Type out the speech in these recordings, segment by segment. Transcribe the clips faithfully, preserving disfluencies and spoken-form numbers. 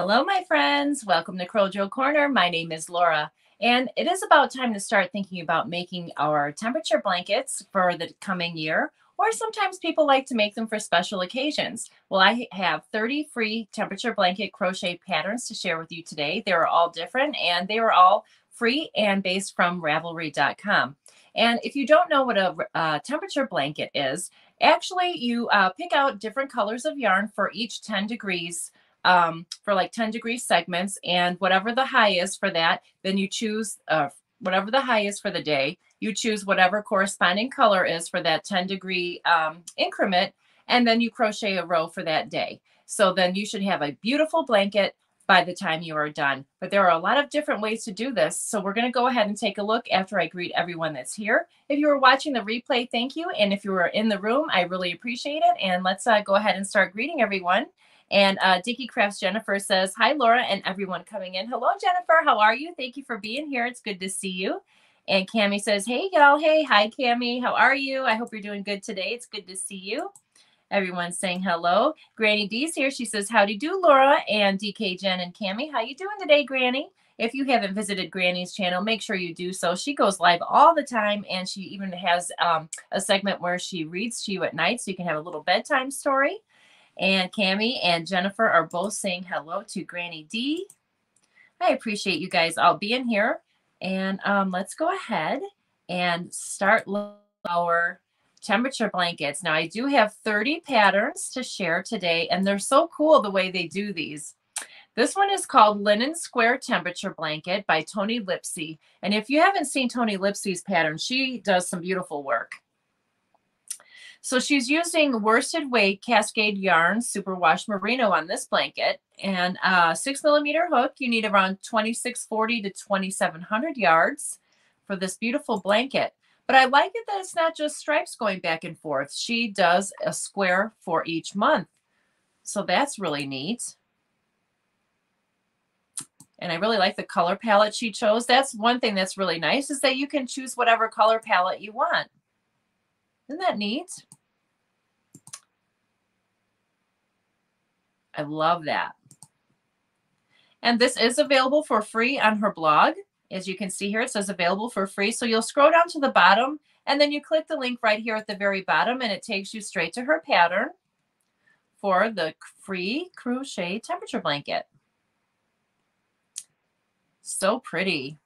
Hello, my friends. Welcome to Crojo Corner. My name is Laura, and it is about time to start thinking about making our temperature blankets for the coming year, or sometimes people like to make them for special occasions. Well, I have thirty free temperature blanket crochet patterns to share with you today. They were all different, and they were all free and based from Ravelry dot com. And if you don't know what a uh, temperature blanket is, actually you uh, pick out different colors of yarn for each ten degrees, um, for like ten degree segments, and whatever the high is for that, then you choose uh, whatever the high is for the day, you choose whatever corresponding color is for that ten degree um, increment, and then you crochet a row for that day. So then you should have a beautiful blanket by the time you are done. But there are a lot of different ways to do this, so we're gonna go ahead and take a look after I greet everyone that's here. If you are watching the replay, thank you, and if you were in the room, I really appreciate it. And let's uh, go ahead and start greeting everyone. And uh, Dicky Crafts Jennifer says, hi, Laura, and everyone coming in. Hello, Jennifer, how are you? Thank you for being here, it's good to see you. And Cammie says, hey, y'all, hey, hi, Cammie, how are you? I hope you're doing good today, it's good to see you. Everyone's saying hello. Granny D's here. She says, howdy do, Laura, and D K, Jen, and Cammie. How you doing today, Granny? If you haven't visited Granny's channel, make sure you do so. She goes live all the time, and she even has um, a segment where she reads to you at night, so you can have a little bedtime story. And Cammie and Jennifer are both saying hello to Granny D. I appreciate you guys all being here. And um, let's go ahead and start our temperature blankets. Now I do have thirty patterns to share today, and they're so cool the way they do these. This one is called Linen Square Temperature Blanket by Tony Lipsey. And if you haven't seen Tony Lipsey's pattern, she does some beautiful work. So she's using worsted weight Cascade Yarn Superwash Merino on this blanket, and a six millimeter hook. You need around twenty-six forty to twenty-seven hundred yards for this beautiful blanket. But I like it that it's not just stripes going back and forth. She does a square for each month. So that's really neat. And I really like the color palette she chose. That's one thing that's really nice, is that you can choose whatever color palette you want. Isn't that neat? I love that. And this is available for free on her blog. As you can see here, it says available for free. So you'll scroll down to the bottom, and then you click the link right here at the very bottom, and it takes you straight to her pattern for the free crochet temperature blanket. So pretty.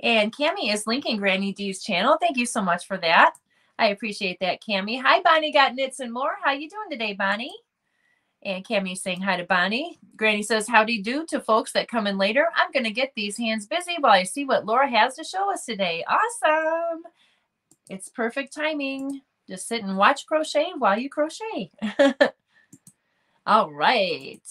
And Cammie is linking Granny D's channel. Thank you so much for that. I appreciate that, Cammie. Hi, Bonnie Got Knits and More. How you doing today, Bonnie? And Cammie's saying hi to Bonnie. Granny says, howdy do to folks that come in later. I'm going to get these hands busy while I see what Laura has to show us today. Awesome. It's perfect timing. Just sit and watch crochet while you crochet. All right.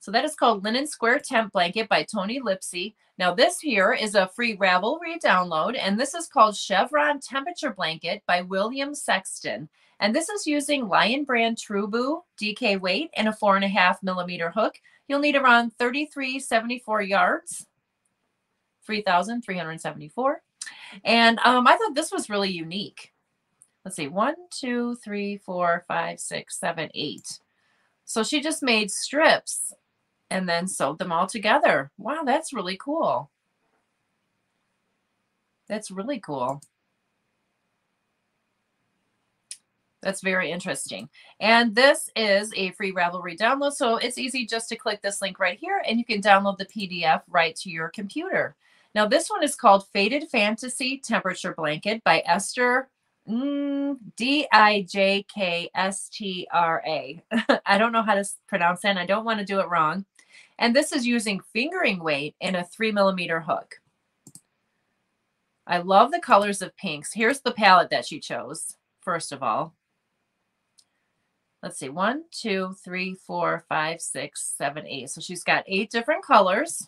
So that is called Linen Square Temp Blanket by Tony Lipsey. Now this here is a free Ravelry download, and this is called Chevron Temperature Blanket by William Sexton. And this is using Lion Brand Trubu D K weight and a four and a half millimeter hook. You'll need around thirty-three seventy-four yards, three thousand three hundred seventy-four. And um, I thought this was really unique. Let's see, one, two, three, four, five, six, seven, eight. So she just made strips and then sewed them all together. Wow, that's really cool. That's really cool. That's very interesting. And this is a free Ravelry download, so it's easy just to click this link right here, and you can download the P D F right to your computer. Now, this one is called Faded Fantasy Temperature Blanket by Esther mm, D I J K S T R A. I don't know how to pronounce that, and I don't want to do it wrong. And this is using fingering weight and a three millimeter hook. I love the colors of pinks. Here's the palette that she chose, first of all. Let's see, one, two, three, four, five, six, seven, eight. So she's got eight different colors,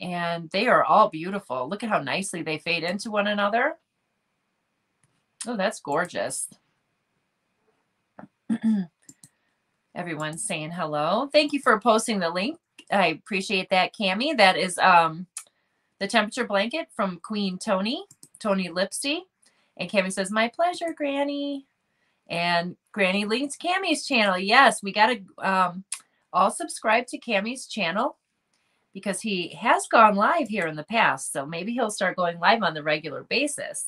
and they are all beautiful. Look at how nicely they fade into one another. Oh, that's gorgeous. Everyone's saying hello. Thank you for posting the link. I appreciate that, Cammie. That is um, the temperature blanket from Queen Tony, Tony Lipsey. And Cammie says, my pleasure, Granny. and Granny Link's Cammie's channel. Yes, we got to um, all subscribe to Cammie's channel because he has gone live here in the past. So maybe he'll start going live on the regular basis.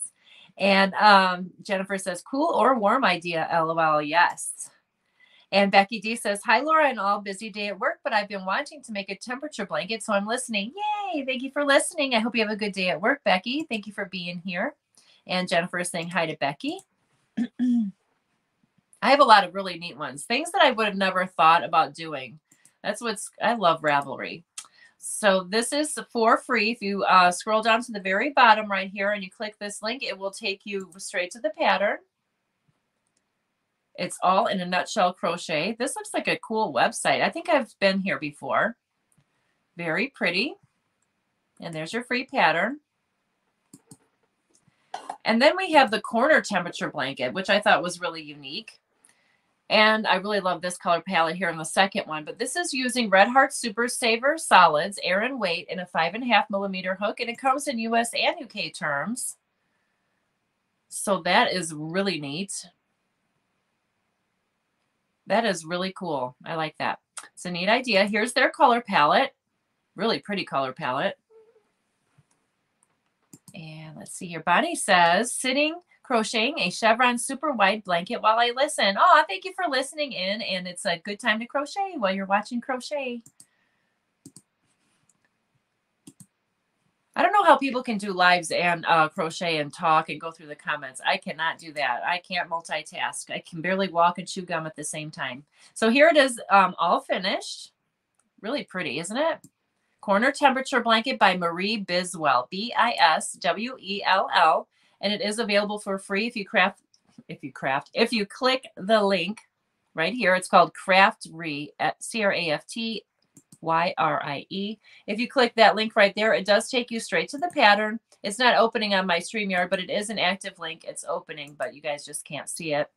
And um, Jennifer says, cool or warm idea, LOL, yes. And Becky D says, hi, Laura, an all busy day at work, but I've been wanting to make a temperature blanket, so I'm listening. Yay, thank you for listening. I hope you have a good day at work, Becky. Thank you for being here. And Jennifer is saying hi to Becky. I have a lot of really neat ones, things that I would have never thought about doing. That's what's, I love Ravelry. So this is for free. If you uh, scroll down to the very bottom right here and you click this link, it will take you straight to the pattern. It's all in a nutshell crochet. This looks like a cool website. I think I've been here before. Very pretty. And there's your free pattern. And then we have the corner temperature blanket, which I thought was really unique. And I really love this color palette here in the second one. But this is using Red Heart Super Saver Solids, Erin Wade, in a five and a half millimeter hook. And it comes in U S and U K terms. So that is really neat. That is really cool. I like that. It's a neat idea. Here's their color palette. Really pretty color palette. And let's see here. Bonnie says, sitting crocheting a chevron super wide blanket while I listen. Oh, thank you for listening in. And it's a good time to crochet while you're watching crochet. I don't know how people can do lives and uh, crochet and talk and go through the comments. I cannot do that. I can't multitask. I can barely walk and chew gum at the same time. So here it is, um, all finished. Really pretty, isn't it? Corner Temperature Blanket by Marie Biswell, B I S W E L L. And it is available for free if you craft, if you craft, if you click the link right here. It's called Craftree, C R A F T. Y R I E. If you click that link right there, it does take you straight to the pattern. It's not opening on my StreamYard, but it is an active link. It's opening, but you guys just can't see it.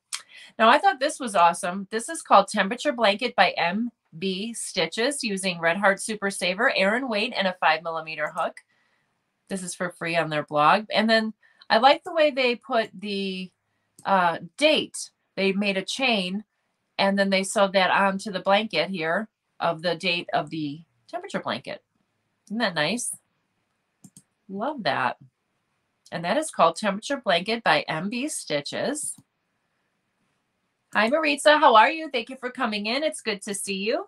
Now, I thought this was awesome. This is called Temperature Blanket by M B Stitches using Red Heart Super Saver, Erin Wade, and a five millimeter hook. This is for free on their blog. And then I like the way they put the uh, date. They made a chain, and then they sewed that onto the blanket here of the date of the temperature blanket. Isn't that nice? Love that. And that is called Temperature Blanket by M B Stitches. Hi, Maritza. How are you? Thank you for coming in. It's good to see you.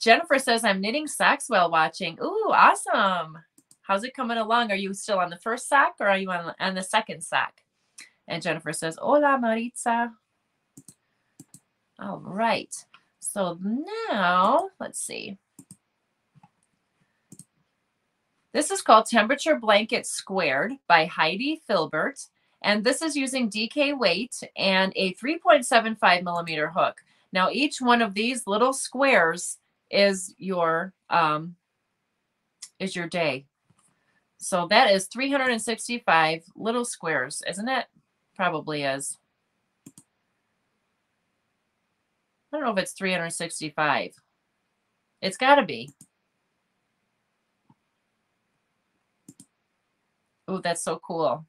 Jennifer says, I'm knitting socks while watching. Ooh, awesome. How's it coming along? Are you still on the first sock or are you on, on the second sock? And Jennifer says, hola, Maritza. All right. So now, let's see. This is called Temperature Blanket Squared by Heidi Filbert. And this is using D K weight and a three point seven five millimeter hook. Now, each one of these little squares is your, um, is your day. So that is three hundred sixty-five little squares, isn't it? Probably is. I don't know if it's three hundred sixty-five. It's got to be. Oh, that's so cool.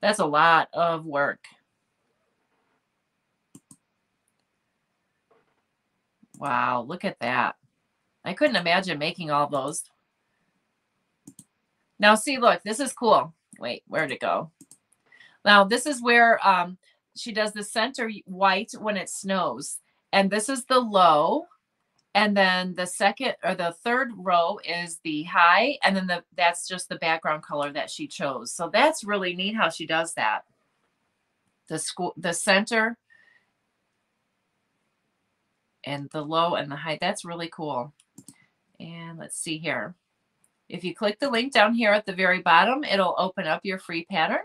That's a lot of work. Wow, look at that. I couldn't imagine making all those. Now, see, look, this is cool. Wait, where'd it go? Now, this is where... Um, she does the center white when it snows, and this is the low, and then the second or the third row is the high, and then the that's just the background color that she chose. So that's really neat how she does that. The school, the center, and the low and the high. That's really cool. And let's see here. If you click the link down here at the very bottom, it'll open up your free pattern.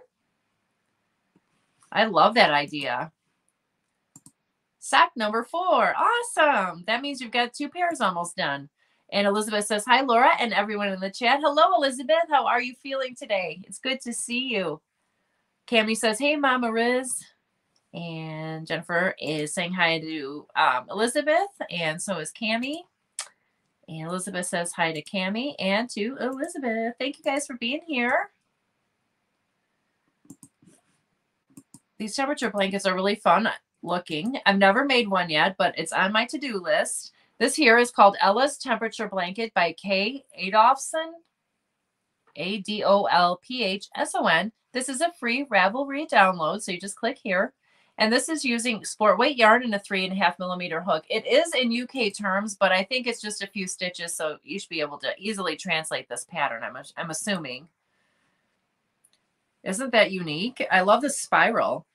I love that idea. Sock number four. Awesome. That means you've got two pairs almost done. And Elizabeth says, hi, Laura, and everyone in the chat. Hello, Elizabeth. How are you feeling today? It's good to see you. Cammie says, hey, Mama Riz. And Jennifer is saying hi to um, Elizabeth, and so is Cammie. And Elizabeth says hi to Cammie and to Elizabeth. Thank you guys for being here. These temperature blankets are really fun looking. I've never made one yet, but it's on my to-do list. This here is called Ella's Temperature Blanket by Kay Adolphson, A D O L P H S O N. This is a free Ravelry download, so you just click here. And this is using sport weight yarn and a three and a half millimeter hook. It is in U K terms, but I think it's just a few stitches, so you should be able to easily translate this pattern, I'm, I'm assuming. Isn't that unique? I love the spiral.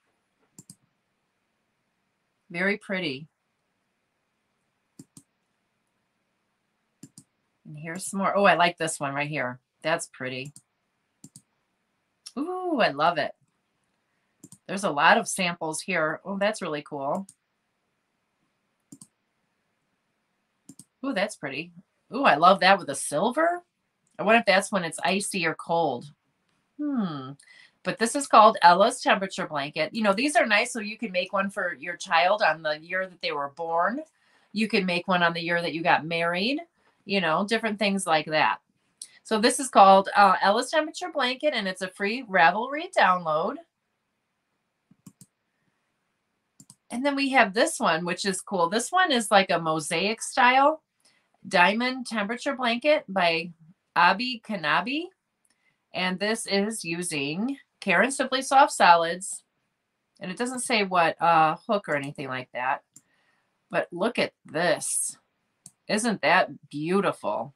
Very pretty. And here's some more. Oh, I like this one right here. That's pretty. Ooh, I love it. There's a lot of samples here. Oh, that's really cool. Ooh, that's pretty. Ooh, I love that with the silver. I wonder if that's when it's icy or cold. Hmm. But this is called Ella's Temperature Blanket. You know, these are nice, so you can make one for your child on the year that they were born. You can make one on the year that you got married. You know, different things like that. So this is called uh, Ella's Temperature Blanket, and it's a free Ravelry download. And then we have this one, which is cool. This one is like a mosaic style diamond temperature blanket by Abby Kanabi. And this is using Karen Simply Soft Solids. And it doesn't say what uh, hook or anything like that. But look at this. Isn't that beautiful?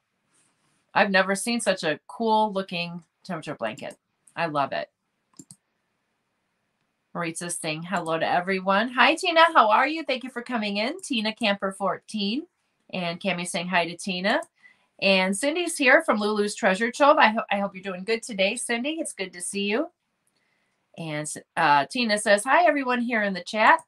I've never seen such a cool looking temperature blanket. I love it. Maritza's saying hello to everyone. Hi, Tina. How are you? Thank you for coming in. Tina Camper fourteen. And Cammy's saying hi to Tina. And Cindy's here from Lulu's Treasure Trove. I, ho I hope you're doing good today, Cindy. It's good to see you. And uh, Tina says, hi, everyone here in the chat.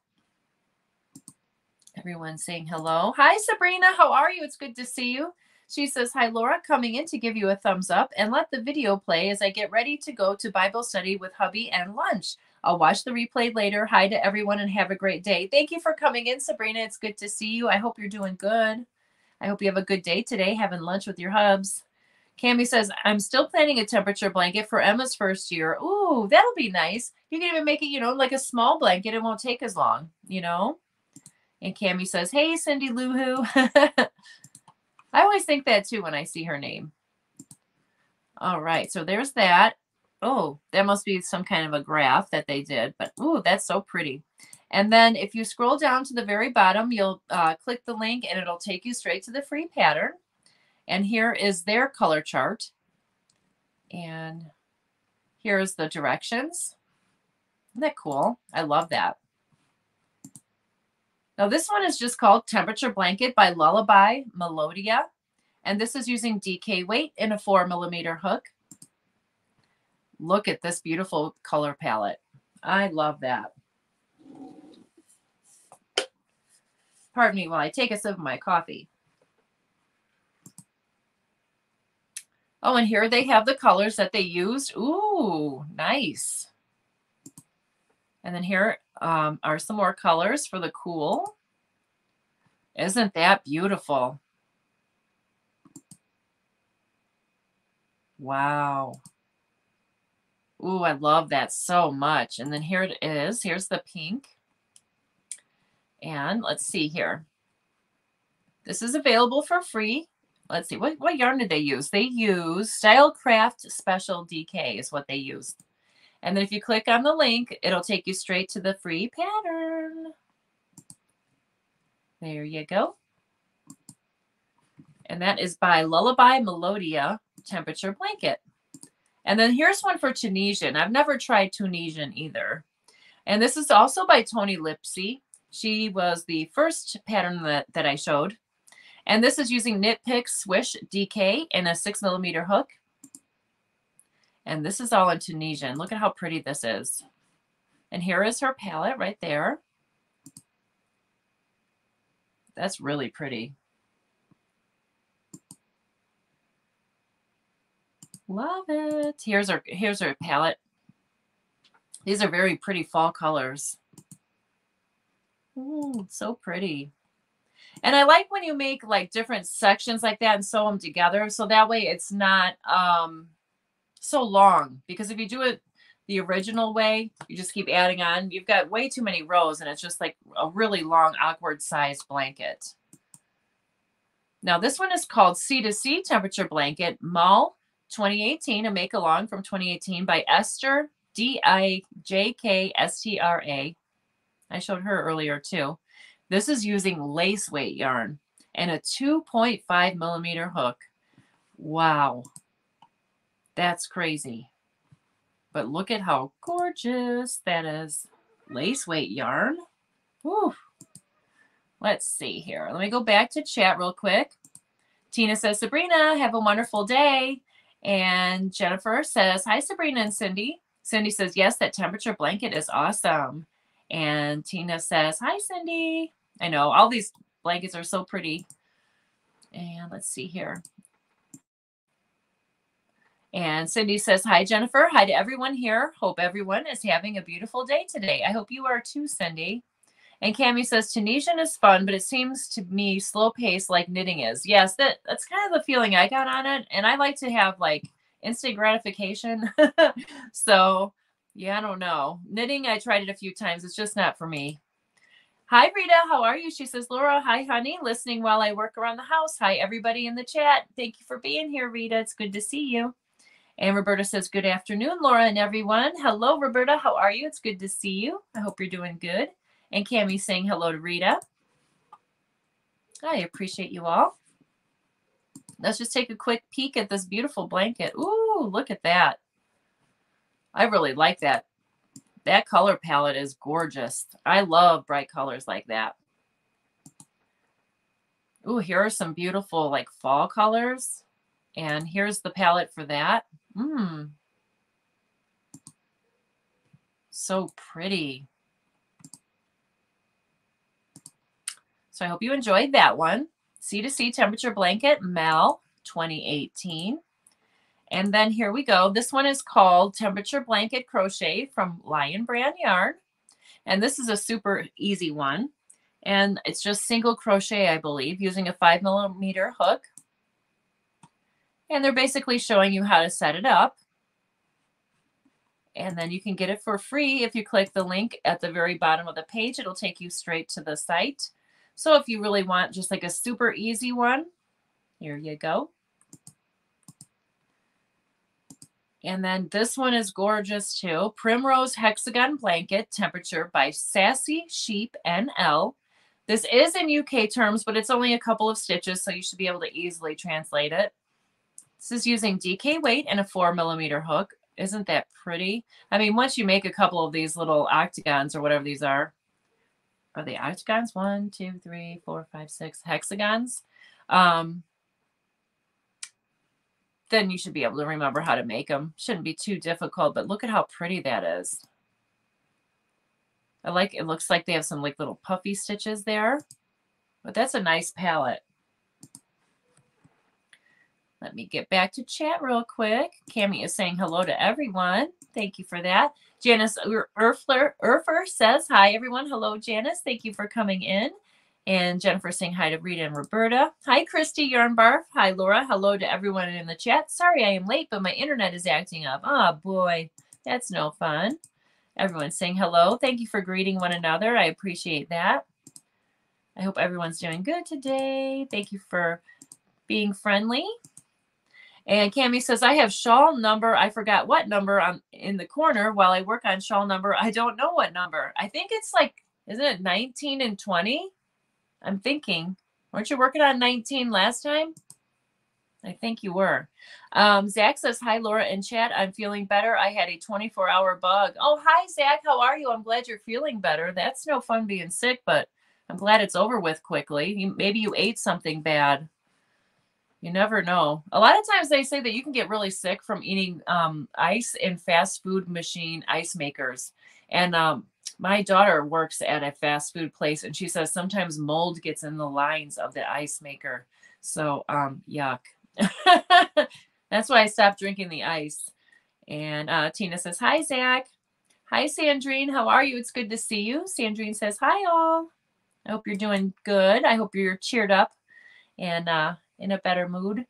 Everyone's saying hello. Hi, Sabrina. How are you? It's good to see you. She says, hi, Laura, coming in to give you a thumbs up and let the video play as I get ready to go to Bible study with hubby and lunch. I'll watch the replay later. Hi to everyone and have a great day. Thank you for coming in, Sabrina. It's good to see you. I hope you're doing good. I hope you have a good day today, having lunch with your hubs. Cammy says, I'm still planning a temperature blanket for Emma's first year. Ooh, that'll be nice. You can even make it, you know, like a small blanket. It won't take as long, you know. And Cammy says, hey, Cindy Lou Who. I always think that, too, when I see her name. All right, so there's that. Oh, that must be some kind of a graph that they did. But, ooh, that's so pretty. And then if you scroll down to the very bottom, you'll uh, click the link, and it'll take you straight to the free pattern. And here is their color chart. And here's the directions. Isn't that cool? I love that. Now, this one is just called Temperature Blanket by Lullaby Melodia. And this is using D K weight in a four millimeter hook. Look at this beautiful color palette. I love that. Pardon me while I take a sip of my coffee. Oh, and here they have the colors that they used. Ooh, nice. And then here um, are some more colors for the cool. Isn't that beautiful? Wow. Ooh, I love that so much. And then here it is. Here's the pink. And let's see here. This is available for free. Let's see. What, what yarn did they use? They use Stylecraft Special D K is what they used. And then if you click on the link, it'll take you straight to the free pattern. There you go. And that is by Lullaby Melodia Temperature Blanket. And then here's one for Tunisian. I've never tried Tunisian either. And this is also by Tony Lipsey. She was the first pattern that, that I showed. And this is using Knit Picks Swish D K and a six millimeter hook. And this is all in Tunisian. Look at how pretty this is. And here is her palette right there. That's really pretty. Love it. Here's our here's our palette. These are very pretty fall colors. Ooh, so pretty. And I like when you make like different sections like that and sew them together. So that way it's not um so long, because if you do it the original way. You just keep adding on. You've got way too many rows, and it's just like a really long, awkward sized blanket. Now this one is called C to C Temperature Blanket Mull twenty eighteen, a make along from twenty eighteen by Esther D I J K S T R A. I showed her earlier too. This is using lace weight yarn and a two point five millimeter hook. Wow, that's crazy. But look at how gorgeous that is. Lace weight yarn. Woo. Let's see here. Let me go back to chat real quick. Tina says, Sabrina, have a wonderful day. And Jennifer says, hi, Sabrina and Cindy. Cindy says, yes, that temperature blanket is awesome. And Tina says, hi, Cindy. I know all these blankets are so pretty. And let's see here. And Cindy says, hi, Jennifer. Hi to everyone here. Hope everyone is having a beautiful day today. I hope you are too, Cindy. And Cammie says, Tunisian is fun, but it seems to me slow paced like knitting is. Yes, that, that's kind of the feeling I got on it. And I like to have like instant gratification. So, yeah, I don't know. Knitting, I tried it a few times. It's just not for me. Hi, Rita. How are you? She says, Laura, hi, honey. Listening while I work around the house. Hi, everybody in the chat. Thank you for being here, Rita. It's good to see you. And Roberta says, good afternoon, Laura and everyone. Hello, Roberta. How are you? It's good to see you. I hope you're doing good. And Cammie's saying hello to Rita. I appreciate you all. Let's just take a quick peek at this beautiful blanket. Ooh, look at that. I really like that. That color palette is gorgeous. I love bright colors like that. Ooh, here are some beautiful like fall colors. And here's the palette for that. Mmm. So pretty. So I hope you enjoyed that one. C to C Temperature Blanket, Mel twenty eighteen. And then here we go. This one is called Temperature Blanket Crochet from Lion Brand Yarn. And this is a super easy one. And it's just single crochet, I believe, using a five millimeter hook. And they're basically showing you how to set it up. And then you can get it for free if you click the link at the very bottom of the page. It'll take you straight to the site. So if you really want just like a super easy one, here you go. And then this one is gorgeous too. Primrose Hexagon Blanket Temperature by Sassy Sheep N L. This is in U K terms, but it's only a couple of stitches, so you should be able to easily translate it. This is using D K weight and a four millimeter hook. Isn't that pretty? I mean, once you make a couple of these little octagons or whatever these are, are they octagons? One, two, three, four, five, six hexagons. Um, then you should be able to remember how to make them. Shouldn't be too difficult, but look at how pretty that is. I like, it looks like they have some like little puffy stitches there, but that's a nice palette. Let me get back to chat real quick. Cammie is saying hello to everyone. Thank you for that. Janice Erfler, Erfer says, hi, everyone. Hello, Janice. Thank you for coming in. And Jennifer saying hi to Rita and Roberta. Hi, Christy Yarnbarf. Hi, Laura. Hello to everyone in the chat. Sorry I am late, but my internet is acting up. Oh, boy. That's no fun. Everyone's saying hello. Thank you for greeting one another. I appreciate that. I hope everyone's doing good today. Thank you for being friendly. And Cammie says, I have shawl number. I forgot what number I'm in the corner while I work on shawl number. I don't know what number. I think it's like, isn't it nineteen and twenty? I'm thinking, weren't you working on nineteen last time? I think you were. Um, Zach says, hi, Laura and chat. I'm feeling better. I had a twenty-four hour bug. Oh, hi, Zach. How are you? I'm glad you're feeling better. That's no fun being sick, but I'm glad it's over with quickly. You, maybe you ate something bad. You never know. A lot of times they say that you can get really sick from eating um, ice in fast food machine ice makers. And um, my daughter works at a fast food place, and she says sometimes mold gets in the lines of the ice maker. So, um, yuck. That's why I stopped drinking the ice. And uh, Tina says, hi, Zach. Hi, Sandrine. How are you? It's good to see you. Sandrine says, hi, all. I hope you're doing good. I hope you're cheered up. And, uh, in a better mood.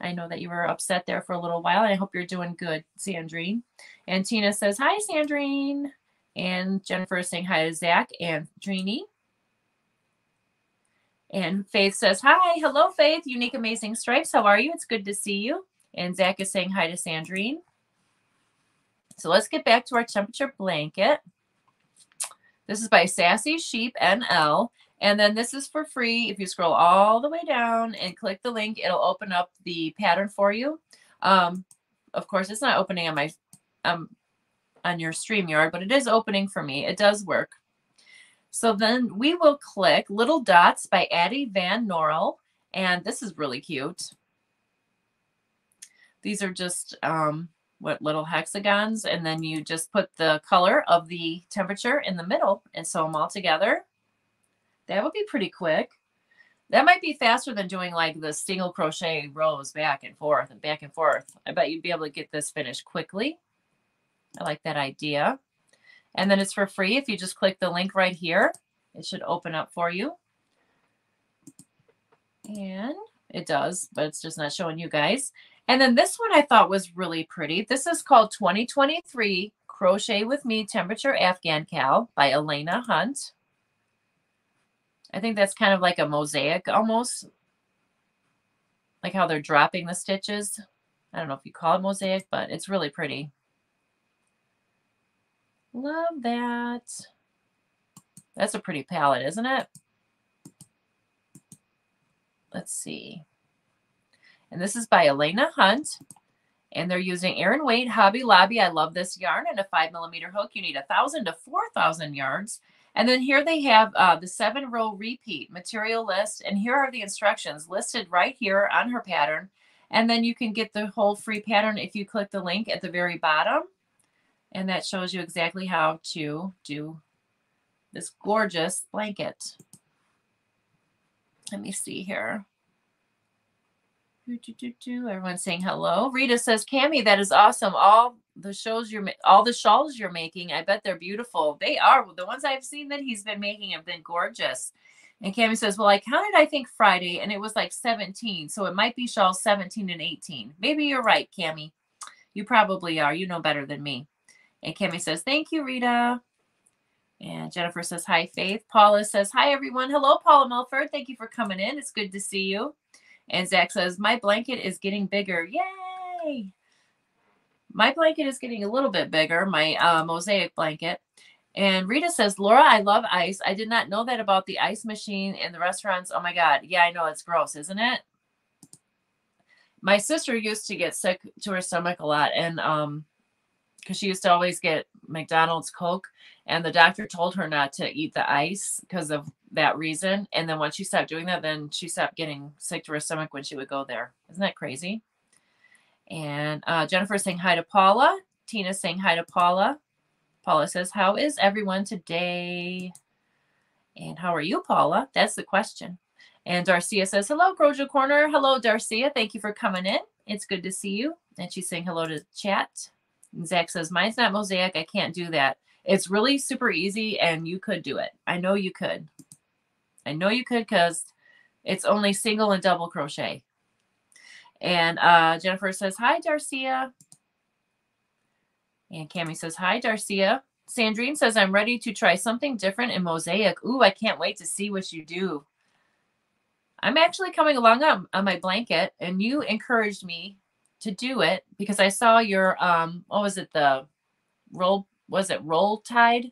I know that you were upset there for a little while. I hope you're doing good, Sandrine. And Tina says, hi, Sandrine. And Jennifer is saying hi to Zach and Drini. And Faith says, hi. Hello, Faith. Unique Amazing Stripes. How are you? It's good to see you. And Zach is saying hi to Sandrine. So let's get back to our temperature blanket. This is by Sassy Sheep N L. And then this is for free. If you scroll all the way down and click the link, it'll open up the pattern for you. Um, of course, it's not opening on my um, on your StreamYard, but it is opening for me. It does work. So then we will click Little Dots by Addie Van Norrell. And this is really cute. These are just, um, what, little hexagons. And then you just put the color of the temperature in the middle and sew them all together. That would be pretty quick. That might be faster than doing like the single crochet rows back and forth and back and forth. I bet you'd be able to get this finished quickly. I like that idea. And then it's for free. If you just click the link right here, it should open up for you. And it does, but it's just not showing you guys. And then this one I thought was really pretty. This is called twenty twenty-three Crochet With Me Temperature Afghan Cow by Elena Hunt. I think that's kind of like a mosaic almost, like how they're dropping the stitches. I don't know if you call it mosaic, but it's really pretty. Love that. That's a pretty palette, isn't it? Let's see. And this is by Elena Hunt. And they're using Erin Wade, Hobby Lobby. I love this yarn. And a five millimeter hook. You need one thousand to four thousand yards. And then here they have uh, the seven-row repeat material list. And here are the instructions listed right here on her pattern. And then you can get the whole free pattern if you click the link at the very bottom. And that shows you exactly how to do this gorgeous blanket. Let me see here. Do, do, do, do. Everyone's saying hello. Rita says, Cammie, that is awesome. All the shows you're all the shawls you're making, I bet they're beautiful. They are. The ones I've seen that he's been making have been gorgeous. And Cammie says, well, I counted, I think, Friday, and it was like seventeen. So it might be shawls seventeen and eighteen. Maybe you're right, Cammie. You probably are. You know better than me. And Cammie says, thank you, Rita. And Jennifer says, hi, Faith. Paula says, hi, everyone. Hello, Paula Milford. Thank you for coming in. It's good to see you. And Zach says, my blanket is getting bigger. Yay! My blanket is getting a little bit bigger, my uh, mosaic blanket. And Rita says, Laura, I love ice. I did not know that about the ice machine in the restaurants. Oh, my God. Yeah, I know. It's gross, isn't it? My sister used to get sick to her stomach a lot. And um, because she used to always get McDonald's Coke. And the doctor told her not to eat the ice because of that reason. And then once she stopped doing that, then she stopped getting sick to her stomach when she would go there. Isn't that crazy? And uh, Jennifer's saying hi to Paula. Tina's saying hi to Paula. Paula says, how is everyone today? And how are you, Paula? That's the question. And Darcia says, hello, Crojo Corner. Hello, Darcia. Thank you for coming in. It's good to see you. And she's saying hello to the chat. And Zach says, mine's not mosaic. I can't do that. It's really super easy, and you could do it. I know you could. I know you could because it's only single and double crochet. And uh, Jennifer says, hi, Darcia. And Cammie says, hi, Darcia. Sandrine says, I'm ready to try something different in mosaic. Ooh, I can't wait to see what you do. I'm actually coming along on, on my blanket, and you encouraged me to do it because I saw your, um, what was it, the roll, was it Roll Tide?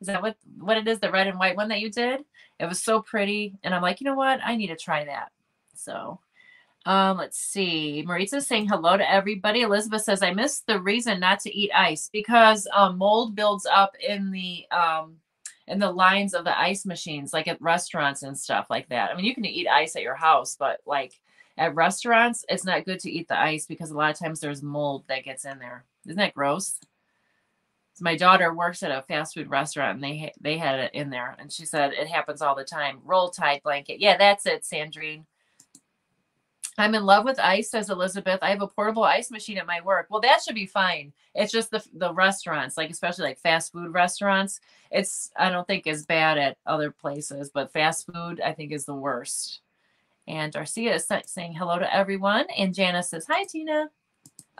Is that what, what it is, the red and white one that you did? It was so pretty. And I'm like, you know what? I need to try that. So um, let's see. Maritza's saying hello to everybody. Elizabeth says, I missed the reason not to eat ice because um, mold builds up in the um, in the lines of the ice machines, like at restaurants and stuff like that. I mean, you can eat ice at your house, but like at restaurants, it's not good to eat the ice because a lot of times there's mold that gets in there. Isn't that gross? My daughter works at a fast food restaurant, and they they had it in there, and she said it happens all the time. Roll Tide blanket. Yeah, that's it, Sandrine. I'm in love with ice, says Elizabeth. I have a portable ice machine at my work. Well, that should be fine. It's just the the restaurants, like especially like fast food restaurants. It's I don't think as bad at other places, but fast food I think is the worst. And Darcia is saying hello to everyone. And Janice says, hi, Tina.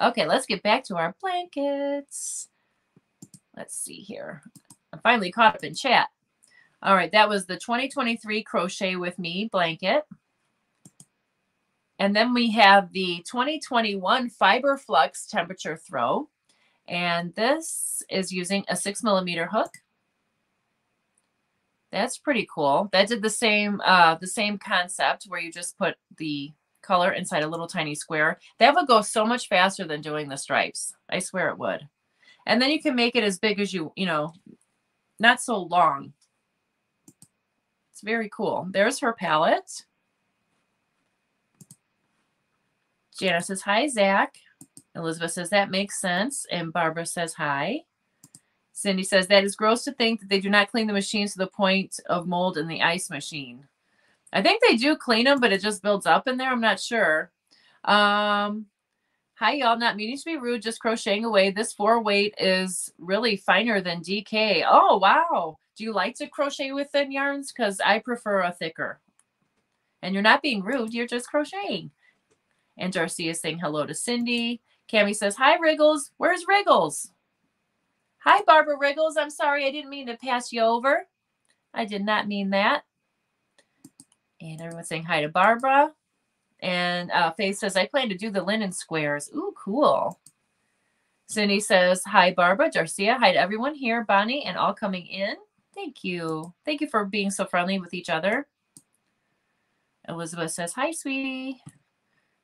Okay, let's get back to our blankets. Let's see here. I'm finally caught up in chat. All right, that was the twenty twenty-three Crochet With Me blanket. And then we have the twenty twenty-one Fiber Flux Temperature Throw. And this is using a six millimeter hook. That's pretty cool. That did the same uh, the same concept where you just put the color inside a little tiny square. That would go so much faster than doing the stripes. I swear it would. And then you can make it as big as you, you know, not so long. It's very cool. There's her palette. Janice says, hi, Zach. Elizabeth says, that makes sense. And Barbara says, hi. Cindy says, that is gross to think that they do not clean the machines to the point of mold in the ice machine. I think they do clean them, but it just builds up in there. I'm not sure. Um, hi, y'all. Not meaning to be rude, just crocheting away. This four weight is really finer than D K. Oh, wow. Do you like to crochet with thin yarns? Because I prefer a thicker. And you're not being rude. You're just crocheting. And Darcy is saying hello to Cindy. Cammie says, hi, Wriggles. Where's Wriggles? Hi, Barbara Wriggles. I'm sorry. I didn't mean to pass you over. I did not mean that. And everyone's saying hi to Barbara. And uh, Faith says, I plan to do the linen squares. Ooh, cool. Cindy says, hi, Barbara. Darcia, hi to everyone here. Bonnie and all coming in. Thank you. Thank you for being so friendly with each other. Elizabeth says, hi, sweetie.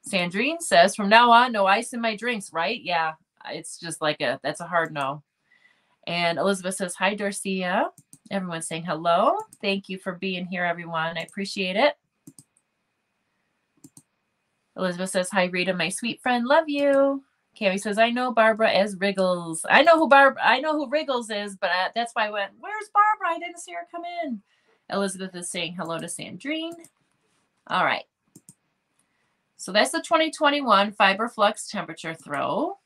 Sandrine says, from now on, no ice in my drinks, right? Yeah, it's just like a, that's a hard no. And Elizabeth says, hi, Darcia. Everyone's saying hello. Thank you for being here, everyone. I appreciate it. Elizabeth says, hi, Rita, my sweet friend. Love you. Cammie says, I know Barbara as Wriggles. I know who Barb. I know who Wriggles is, but I, that's why I went, where's Barbara? I didn't see her come in. Elizabeth is saying hello to Sandrine. All right. So that's the twenty twenty-one Fiber Flux Temperature Throw.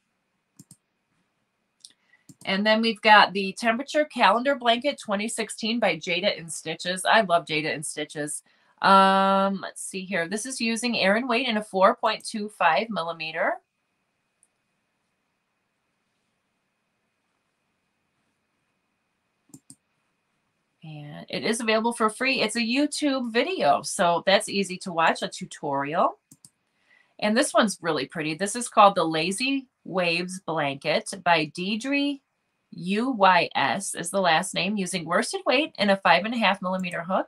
And then we've got the Temperature Calendar Blanket twenty sixteen by Jada and Stitches. I love Jada and Stitches. Um, let's see here. This is using Erin Wade in a four point two five millimeter. And it is available for free. It's a YouTube video, so that's easy to watch, a tutorial. And this one's really pretty. This is called the Lazy Waves Blanket by Deirdre Uys is the last name, using worsted weight and a five and a half millimeter hook.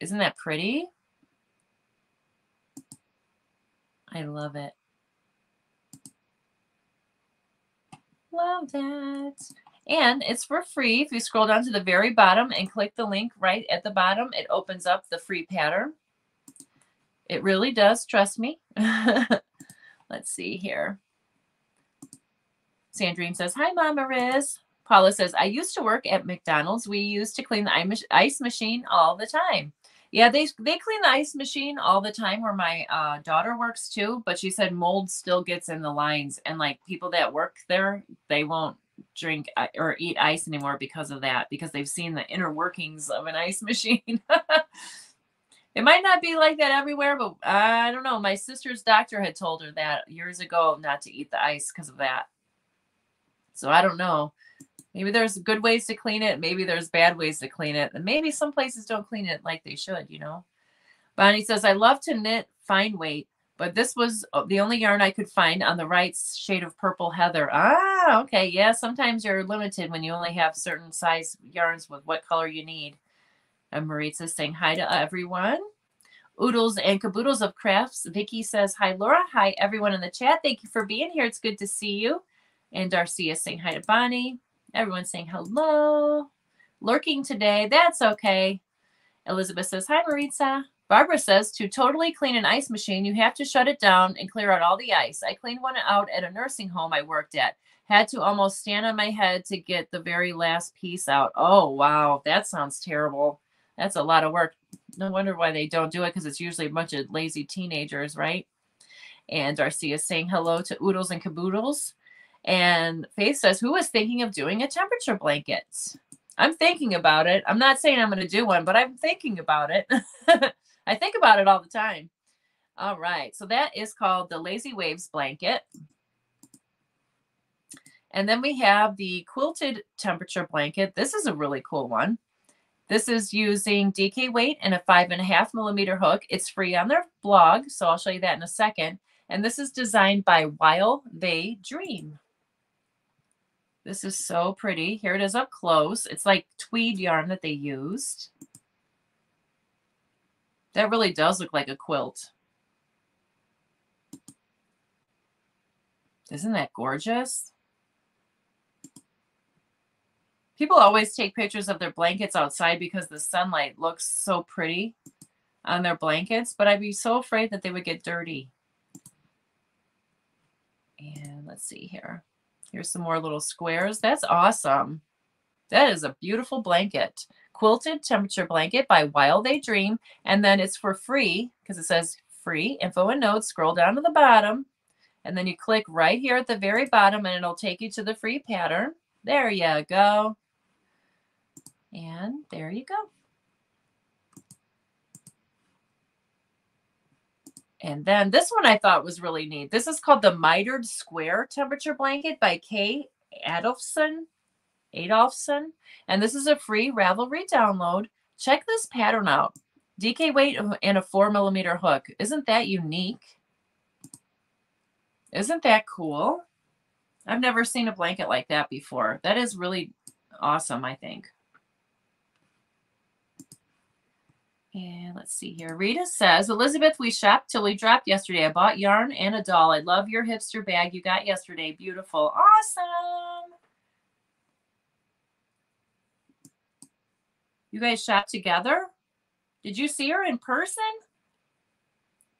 Isn't that pretty? I love it. Love that. And it's for free. If you scroll down to the very bottom and click the link right at the bottom, it opens up the free pattern. It really does, trust me. Let's see here. Sandrine says, hi, Mama Riz. Paula says, I used to work at McDonald's. We used to clean the ice machine all the time. Yeah, they, they clean the ice machine all the time where my uh, daughter works too, but she said mold still gets in the lines. And like people that work there, they won't drink or eat ice anymore because of that, because they've seen the inner workings of an ice machine. It might not be like that everywhere, but I don't know. My sister's doctor had told her that years ago not to eat the ice because of that. So I don't know. Maybe there's good ways to clean it. Maybe there's bad ways to clean it. And maybe some places don't clean it like they should, you know. Bonnie says, I love to knit fine weight, but this was the only yarn I could find on the right shade of purple heather. Ah, okay. Yeah, sometimes you're limited when you only have certain size yarns with what color you need. And Maritza saying hi to everyone. Oodles and caboodles of crafts. Vicky says, hi, Laura. Hi, everyone in the chat. Thank you for being here. It's good to see you. And Darcia saying hi to Bonnie. Everyone's saying hello. Lurking today. That's okay. Elizabeth says, hi, Maritza. Barbara says, to totally clean an ice machine, you have to shut it down and clear out all the ice. I cleaned one out at a nursing home I worked at. Had to almost stand on my head to get the very last piece out. Oh, wow. That sounds terrible. That's a lot of work. No wonder why they don't do it, because it's usually a bunch of lazy teenagers, right? And Darcia is saying hello to Oodles and Caboodles. And Faith says, who was thinking of doing a temperature blanket? I'm thinking about it. I'm not saying I'm going to do one, but I'm thinking about it. I think about it all the time. All right. So that is called the Lazy Waves blanket. And then we have the quilted temperature blanket. This is a really cool one. This is using D K weight and a five and a half millimeter hook. It's free on their blog, so I'll show you that in a second. And this is designed by While They Dream. This is so pretty. Here it is up close. It's like tweed yarn that they used. That really does look like a quilt. Isn't that gorgeous? People always take pictures of their blankets outside because the sunlight looks so pretty on their blankets, but I'd be so afraid that they would get dirty. And let's see here. Here's some more little squares. That's awesome. That is a beautiful blanket. Quilted temperature blanket by While They Dream. And then it's for free because it says free info and notes. Scroll down to the bottom. And then you click right here at the very bottom and it'll take you to the free pattern. There you go. And there you go. And then this one I thought was really neat. This is called the Mitered Square Temperature Blanket by Kay Adolphson. Adolphson. And this is a free Ravelry download. Check this pattern out. D K weight and a four millimeter hook. Isn't that unique? Isn't that cool? I've never seen a blanket like that before. That is really awesome, I think. And let's see here. Rita says, Elizabeth, we shopped till we dropped yesterday. I bought yarn and a doll. I love your hipster bag you got yesterday. Beautiful. Awesome. You guys shopped together? Did you see her in person?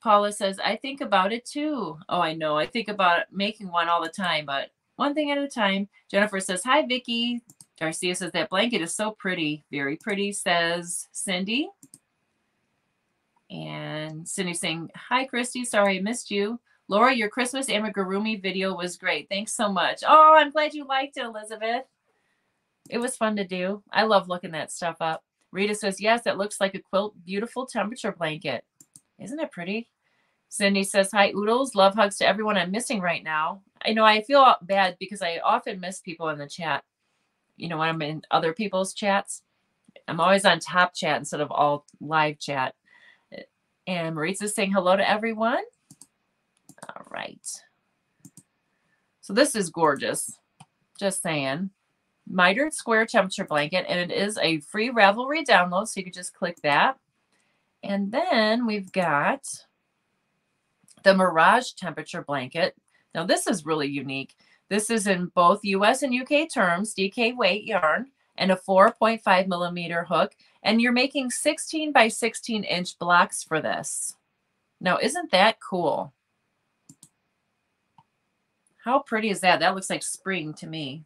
Paula says, I think about it too. Oh, I know. I think about making one all the time, but one thing at a time. Jennifer says, hi, Vicky. Darcia says, that blanket is so pretty. Very pretty, says Cindy. And Cindy's saying, hi, Christy. Sorry I missed you. Laura, your Christmas amigurumi video was great. Thanks so much. Oh, I'm glad you liked it, Elizabeth. It was fun to do. I love looking that stuff up. Rita says, yes, that looks like a quilt. Beautiful temperature blanket. Isn't it pretty? Cindy says, hi, Oodles. Love hugs to everyone I'm missing right now. I know I feel bad because I often miss people in the chat. You know, when I'm in other people's chats, I'm always on top chat instead of all live chat. And Maritza's saying hello to everyone. All right. So this is gorgeous. Just saying. Mitered Square Temperature Blanket. And it is a free Ravelry download, so you can just click that. And then we've got the Mirage Temperature Blanket. Now, this is really unique. This is in both U S and U K terms, D K weight yarn, and a four point five millimeter hook. And you're making sixteen by sixteen inch blocks for this. Now, isn't that cool? How pretty is that? That looks like spring to me.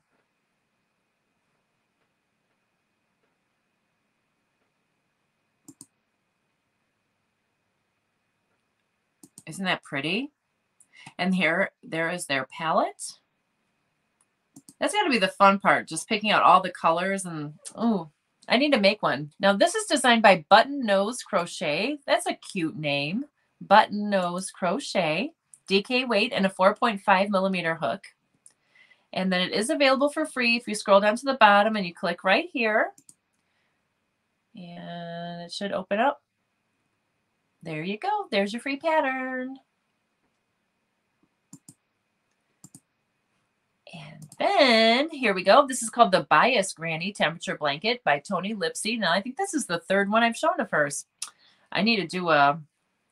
Isn't that pretty? And here, there is their palette. That's got to be the fun part, just picking out all the colors. And, oh, I need to make one. Now, this is designed by Button Nose Crochet. That's a cute name. Button Nose Crochet. D K weight and a four point five millimeter hook. And then it is available for free if you scroll down to the bottom and you click right here. And it should open up. There you go. There's your free pattern. And then here we go. This is called the Bias Granny Temperature Blanket by Tony Lipsey. Now, I think this is the third one I've shown of hers. I need to do a,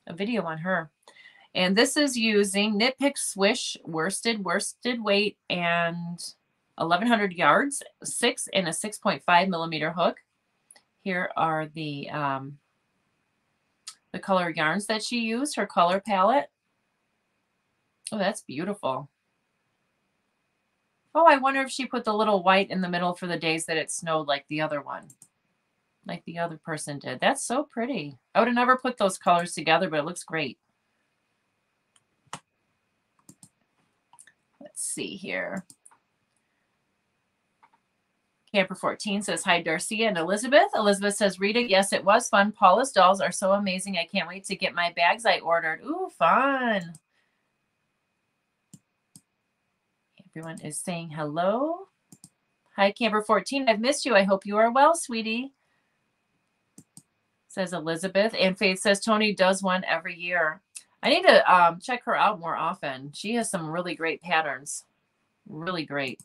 a video on her. And this is using Knit Picks, Swish, worsted, worsted weight, and eleven hundred yards, six and a six point five millimeter hook. Here are the... Um, the color yarns that she used, her color palette. Oh, that's beautiful. Oh, I wonder if she put the little white in the middle for the days that it snowed like the other one, like the other person did. That's so pretty. I would have never put those colors together, but it looks great. Let's see here. Camper fourteen says, hi, Darcy and Elizabeth. Elizabeth says, Rita, yes, it was fun. Paula's dolls are so amazing. I can't wait to get my bags I ordered. Ooh, fun. Everyone is saying hello. Hi, Camper fourteen. I've missed you. I hope you are well, sweetie, says Elizabeth. And Faith says, Tony does one every year. I need to um, check her out more often. She has some really great patterns. Really great.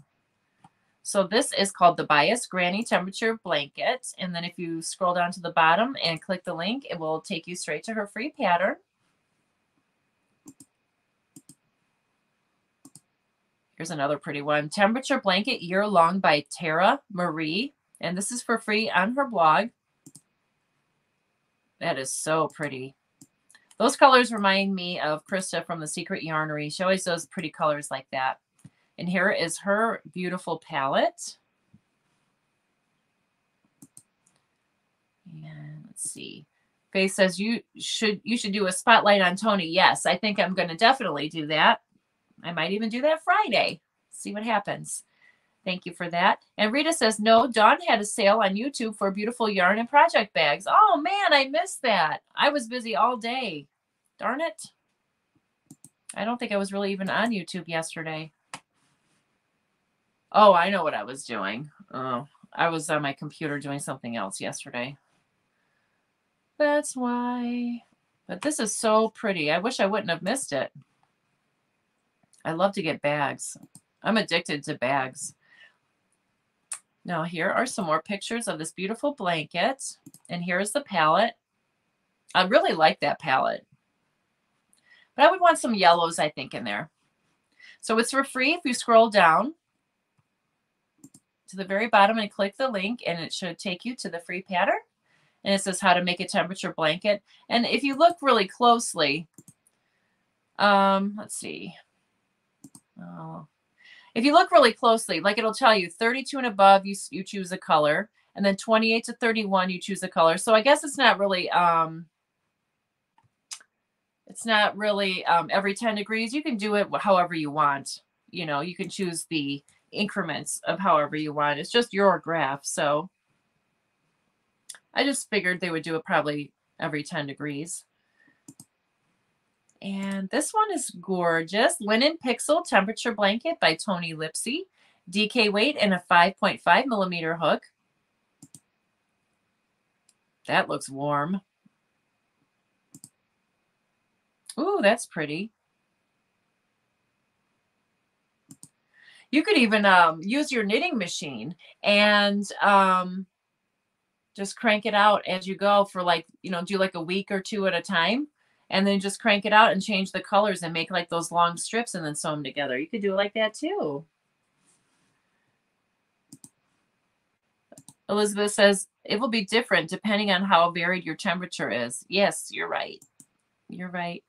So this is called the Bias Granny Temperature Blanket. And then if you scroll down to the bottom and click the link, it will take you straight to her free pattern. Here's another pretty one. Temperature Blanket Year Long by Tara Marie. And this is for free on her blog. That is so pretty. Those colors remind me of Krista from The Secret Yarnery. She always does pretty colors like that. And here is her beautiful palette. And let's see. Faye says, you should you should do a spotlight on Tony. Yes, I think I'm going to definitely do that. I might even do that Friday. See what happens. Thank you for that. And Rita says, no, Dawn had a sale on YouTube for beautiful yarn and project bags. Oh, man, I missed that. I was busy all day. Darn it. I don't think I was really even on YouTube yesterday. Oh, I know what I was doing. Oh, I was on my computer doing something else yesterday. That's why. But this is so pretty. I wish I wouldn't have missed it. I love to get bags. I'm addicted to bags. Now, here are some more pictures of this beautiful blanket. And here's the palette. I really like that palette. But I would want some yellows, I think, in there. So it's for free if you scroll down to the very bottom and click the link, and it should take you to the free pattern. And it says how to make a temperature blanket. And if you look really closely, um, let's see. Oh, if you look really closely, like it'll tell you thirty-two and above, you, you choose a color, and then twenty-eight to thirty-one, you choose a color. So I guess it's not really, um, it's not really um, every ten degrees. You can do it however you want. You know, you can choose the increments of however you want. It's just your graph. So I just figured they would do it probably every ten degrees. And this one is gorgeous. Linen Pixel Temperature Blanket by Tony Lipsey. D K weight and a five point five millimeter hook. That looks warm. Ooh, that's pretty. You could even um, use your knitting machine and um, just crank it out as you go for like, you know, do like a week or two at a time. And then just crank it out and change the colors and make like those long strips and then sew them together. You could do it like that too. Elizabeth says, it will be different depending on how varied your temperature is. Yes, you're right. You're right.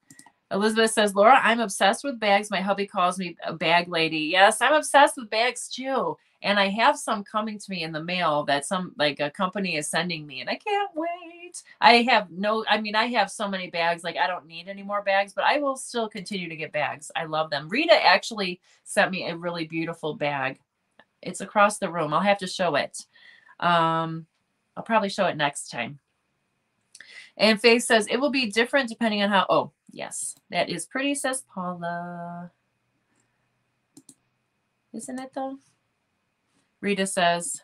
Elizabeth says, Laura, I'm obsessed with bags. My hubby calls me a bag lady. Yes, I'm obsessed with bags too. And I have some coming to me in the mail that some like a company is sending me, and I can't wait. I have no, I mean, I have so many bags, like I don't need any more bags, but I will still continue to get bags. I love them. Rita actually sent me a really beautiful bag. It's across the room. I'll have to show it. Um, I'll probably show it next time. And Faye says, it will be different depending on how, oh, yes, that is pretty, says Paula. Isn't it though? Rita says,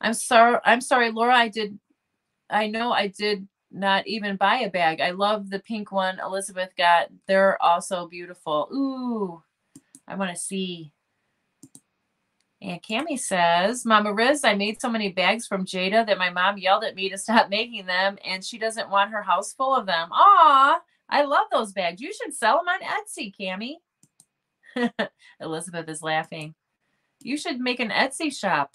I'm sorry, I'm sorry, Laura, I did, I know I did not even buy a bag. I love the pink one Elizabeth got. They're also beautiful. Ooh, I want to see. And Cammie says, Mama Riz, I made so many bags from Jada that my mom yelled at me to stop making them, and she doesn't want her house full of them. Aw, I love those bags. You should sell them on Etsy, Cammie. Elizabeth is laughing. You should make an Etsy shop.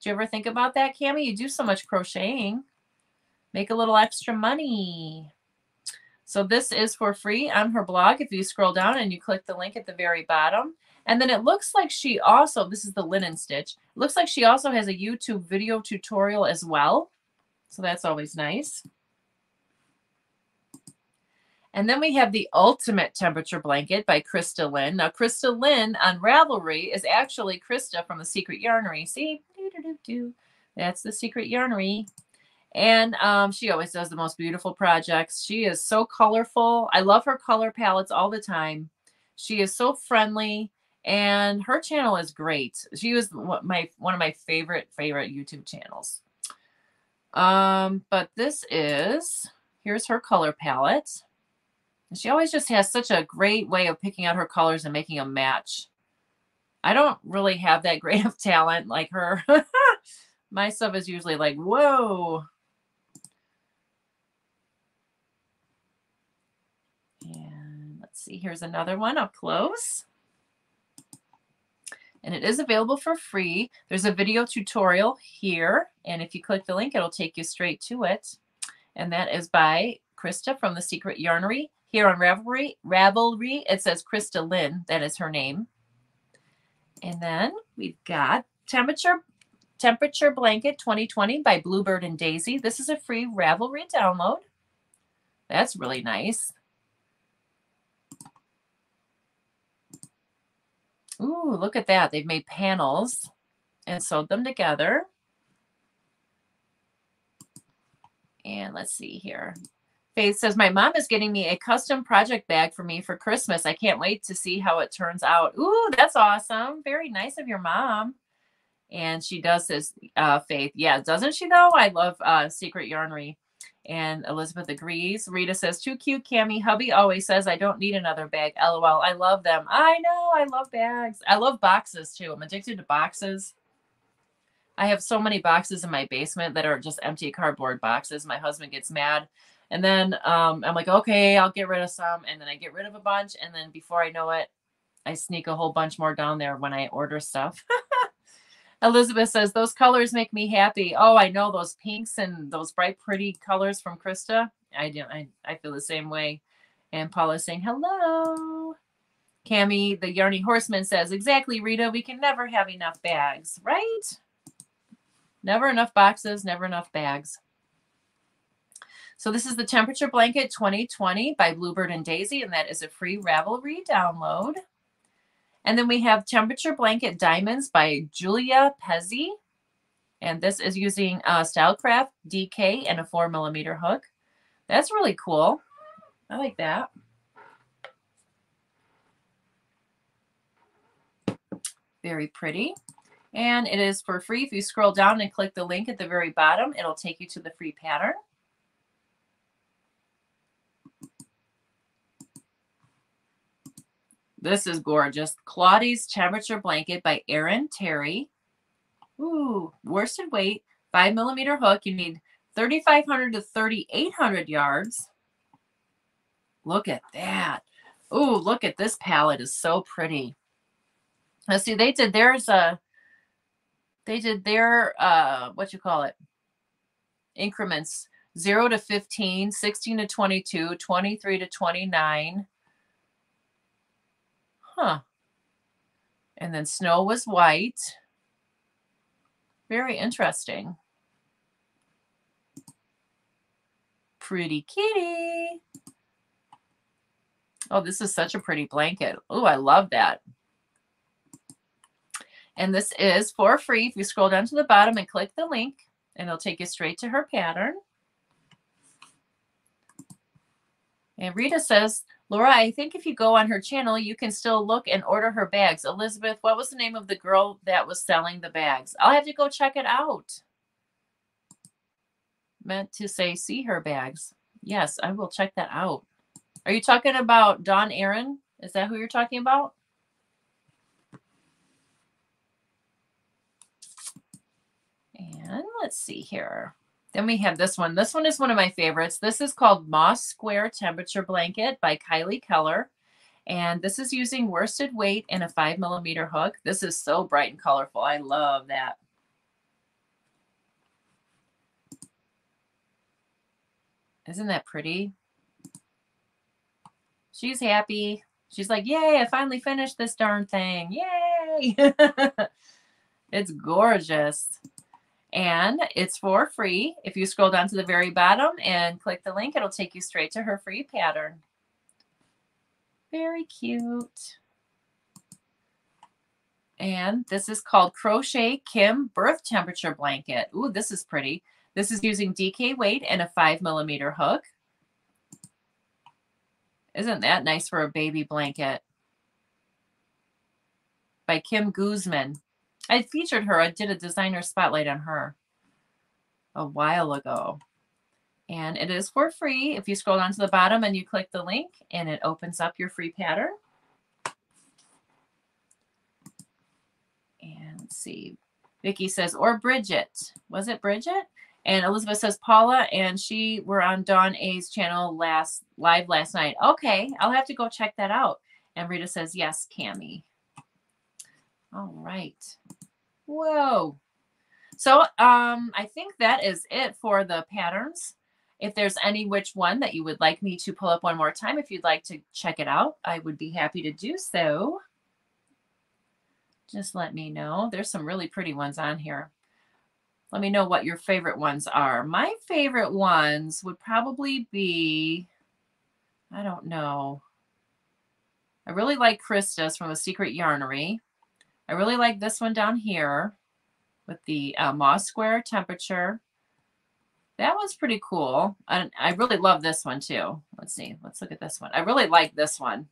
Do you ever think about that, Cammie? You do so much crocheting. Make a little extra money. So this is for free on her blog. If you scroll down and you click the link at the very bottom. And then it looks like she also, this is the linen stitch. It looks like she also has a YouTube video tutorial as well. So that's always nice. And then we have the Ultimate Temperature Blanket by Krista Lynn. Now, Krista Lynn on Ravelry is actually Krista from The Secret Yarnery. See? Doo-doo-doo-doo. That's The Secret Yarnery. And um, she always does the most beautiful projects. She is so colorful. I love her color palettes all the time. She is so friendly. And her channel is great. She was my one of my favorite, favorite YouTube channels. Um, but this is, here's her color palette. And she always just has such a great way of picking out her colors and making a match. I don't really have that great of talent like her. My stuff is usually like, whoa. And let's see, here's another one up close. And it is available for free. There's a video tutorial here. And if you click the link, it'll take you straight to it. And that is by Krista from The Secret Yarnery. Here on Ravelry, Ravelry, it says Krista Lynn. That is her name. And then we've got Temperature, Temperature Blanket twenty twenty by Bluebird and Daisy. This is a free Ravelry download. That's really nice. Ooh, look at that. They've made panels and sewed them together. And let's see here. Faith says, my mom is getting me a custom project bag for me for Christmas. I can't wait to see how it turns out. Ooh, that's awesome. Very nice of your mom. And she does this, uh, Faith. Yeah, doesn't she though? I love uh, Secret Yarnery. And Elizabeth agrees. Rita says, too cute, Cammie. Hubby always says, I don't need another bag. LOL. I love them. I know. I love bags. I love boxes, too. I'm addicted to boxes. I have so many boxes in my basement that are just empty cardboard boxes. My husband gets mad. And then um, I'm like, okay, I'll get rid of some. And then I get rid of a bunch. And then before I know it, I sneak a whole bunch more down there when I order stuff. Elizabeth says, those colors make me happy. Oh, I know, those pinks and those bright, pretty colors from Krista. I do. I, I feel the same way. And Paula's saying, hello. Cammie, the Yarny Horseman, says, exactly, Rita. We can never have enough bags, right? Never enough boxes, never enough bags. So this is the Temperature Blanket twenty twenty by Bluebird and Daisy, and that is a free Ravelry download. And then we have Temperature Blanket Diamonds by Julia Pezzi. And this is using uh, Stylecraft, D K, and a four millimeter hook. That's really cool. I like that. Very pretty. And it is for free. If you scroll down and click the link at the very bottom, it'll take you to the free pattern. This is gorgeous. Claudie's Temperature Blanket by Erin Terry. Ooh, worsted weight, five millimeter hook. You need thirty-five hundred to thirty-eight hundred yards. Look at that. Ooh, look at this palette. Is so pretty. Let's see. They did theirs. Uh, they did their uh, what you call it? Increments zero to fifteen, sixteen to twenty-two, twenty-three to twenty-nine. Huh. And then Snow Was White. Very interesting. Pretty kitty. Oh, this is such a pretty blanket. Oh, I love that. And this is for free. If you scroll down to the bottom and click the link, and it'll take you straight to her pattern. And Rita says, Laura, I think if you go on her channel, you can still look and order her bags. Elizabeth, what was the name of the girl that was selling the bags? I'll have to go check it out. Meant to say, see her bags. Yes, I will check that out. Are you talking about Dawn Aaron? Is that who you're talking about? And let's see here. Then we have this one. This one is one of my favorites. This is called Moss Square Temperature Blanket by Kylie Keller. And this is using worsted weight and a five millimeter hook. This is so bright and colorful. I love that. Isn't that pretty? She's happy. She's like, yay, I finally finished this darn thing. Yay. It's gorgeous. And it's for free. If you scroll down to the very bottom and click the link, it'll take you straight to her free pattern. Very cute. And this is called Crochet Kim Birth Temperature Blanket. Ooh, this is pretty. This is using D K weight and a five millimeter hook. Isn't that nice for a baby blanket? By Kim Guzman. I featured her. I did a designer spotlight on her a while ago. And it is for free. If you scroll down to the bottom and you click the link, and it opens up your free pattern. And let's see. Vicky says, or Bridget. Was it Bridget? And Elizabeth says, Paula, and she were on Dawn A's channel last live last night. Okay, I'll have to go check that out. And Rita says, yes, Cammie. All right. Whoa. So um, I think that is it for the patterns. If there's any which one that you would like me to pull up one more time, if you'd like to check it out, I would be happy to do so. Just let me know. There's some really pretty ones on here. Let me know what your favorite ones are. My favorite ones would probably be, I don't know. I really like Krista's from The Secret Yarnery. I really like this one down here with the uh, moss square temperature. That one's pretty cool. And I really love this one too. Let's see, let's look at this one. I really like this one.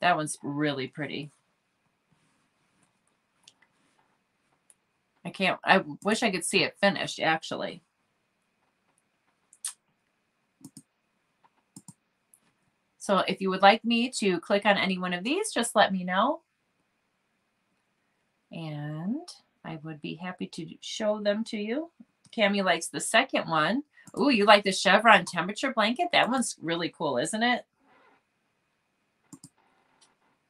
That one's really pretty. I can't, I wish I could see it finished actually. So if you would like me to click on any one of these, just let me know. And I would be happy to show them to you. Cammie likes the second one. Ooh, you like the chevron temperature blanket? That one's really cool, isn't it?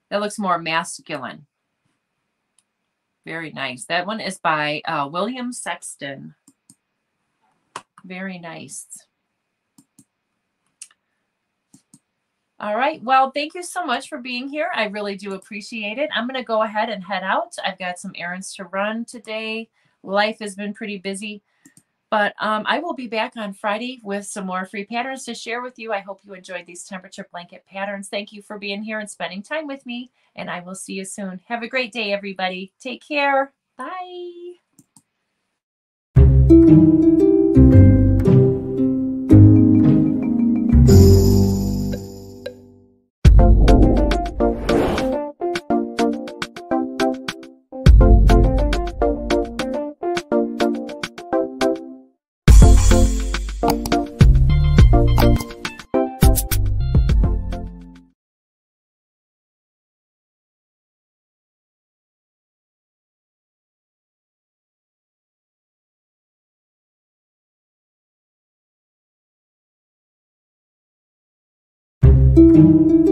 That looks more masculine. Very nice. That one is by uh, William Sexton. Very nice. All right. Well, thank you so much for being here. I really do appreciate it. I'm going to go ahead and head out. I've got some errands to run today. Life has been pretty busy, but um, I will be back on Friday with some more free patterns to share with you. I hope you enjoyed these temperature blanket patterns. Thank you for being here and spending time with me, and I will see you soon. Have a great day, everybody. Take care. Bye. Thank you.